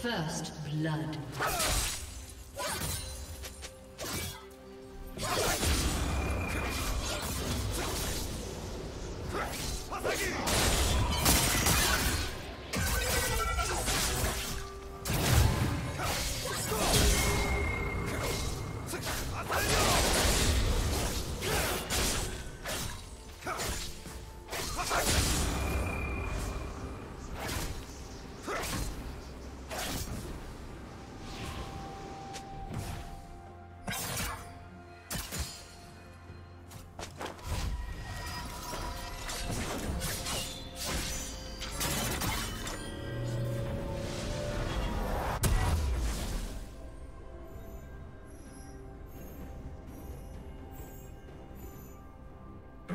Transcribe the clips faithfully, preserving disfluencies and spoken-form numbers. First blood.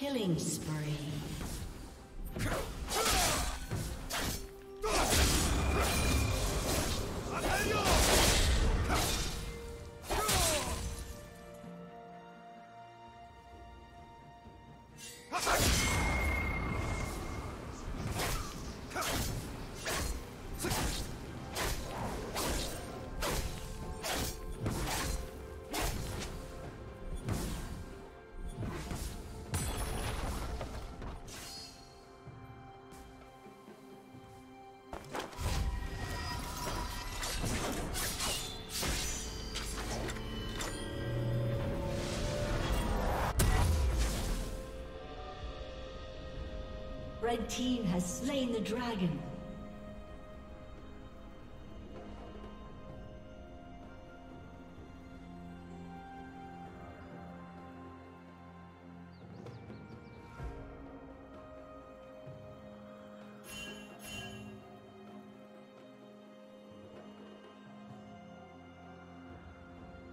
Killing spree. Red team has slain the dragon.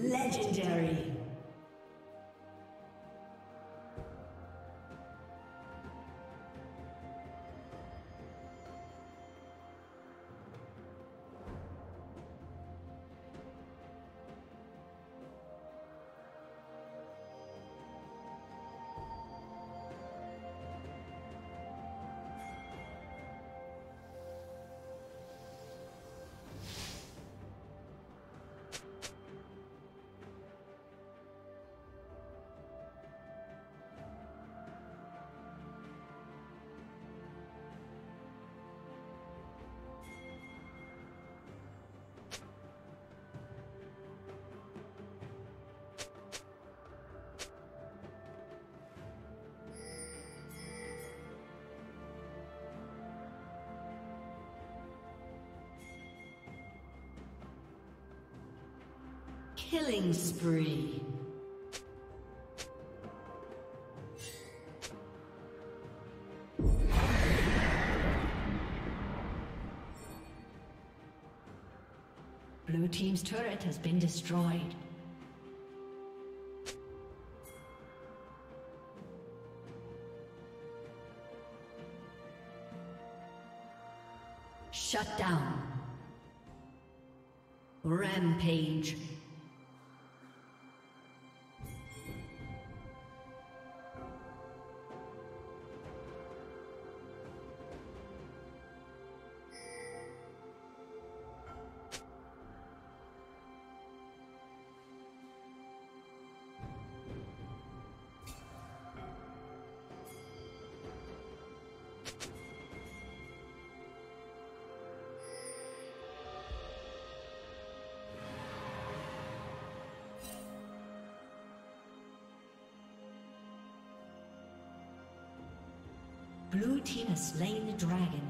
Legendary. Killing spree. Blue team's turret has been destroyed. Shut down. Rampage. Blue team has slain the dragon.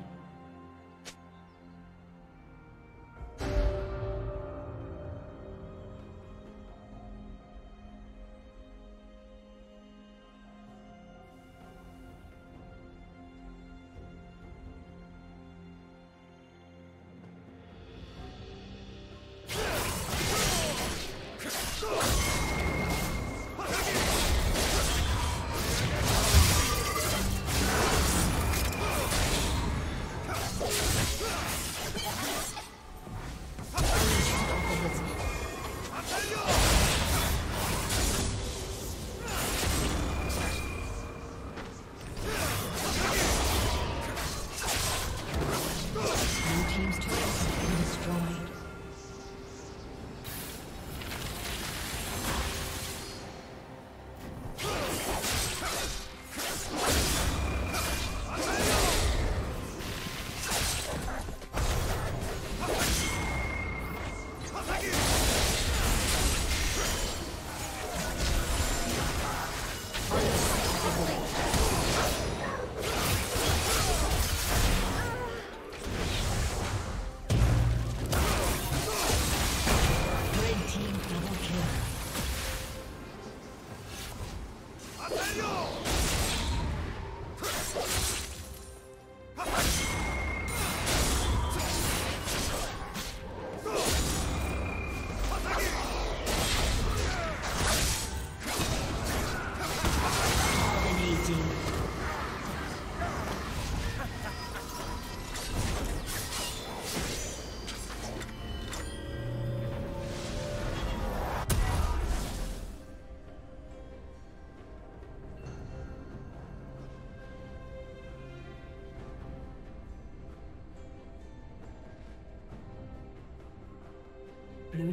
Blue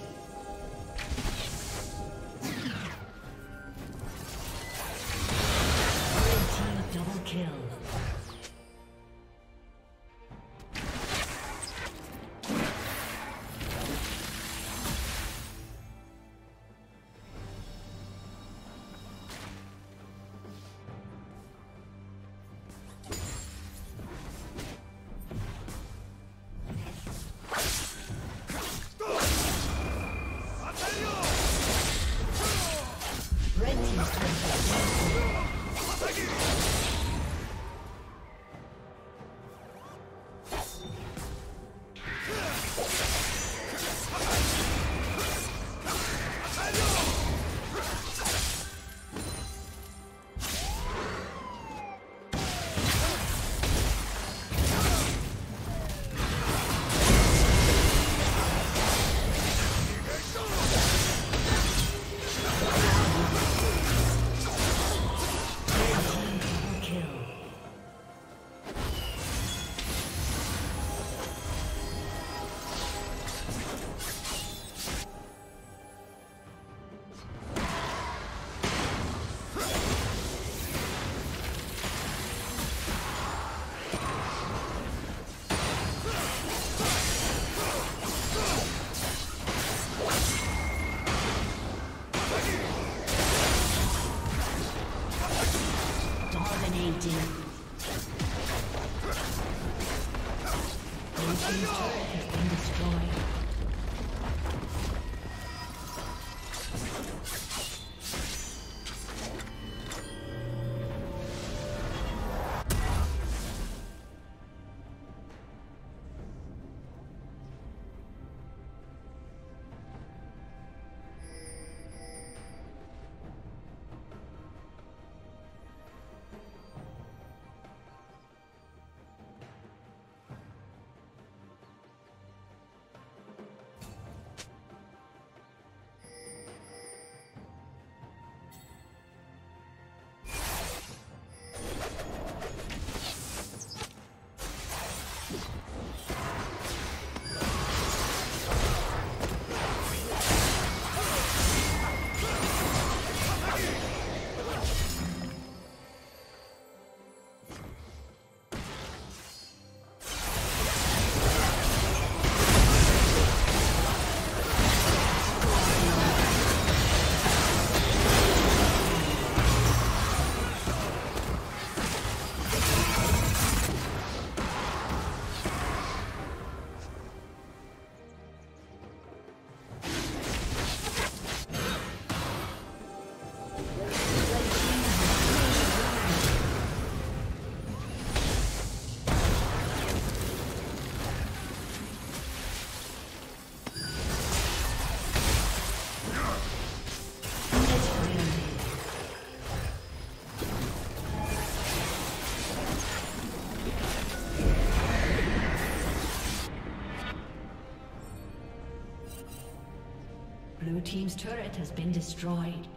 team's turret has been destroyed.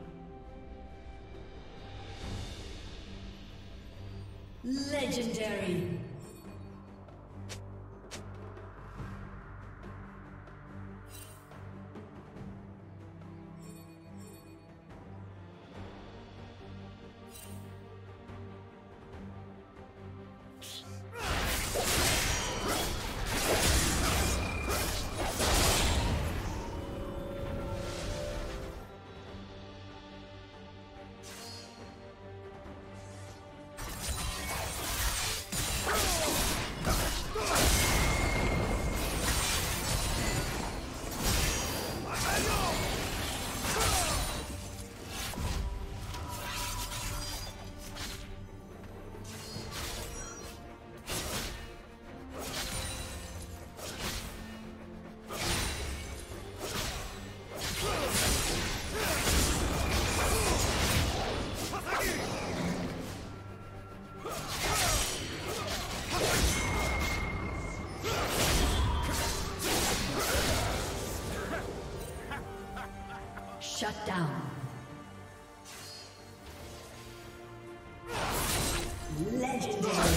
Legendary. Shut down. Legendary. Legendary.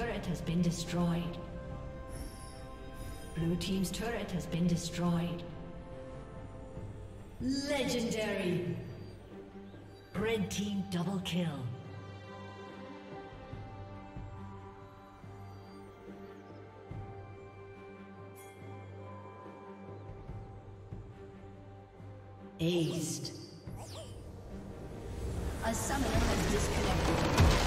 turret has been destroyed. Blue team's turret has been destroyed. Legendary! Red team double kill. Aced. A summoner has disconnected.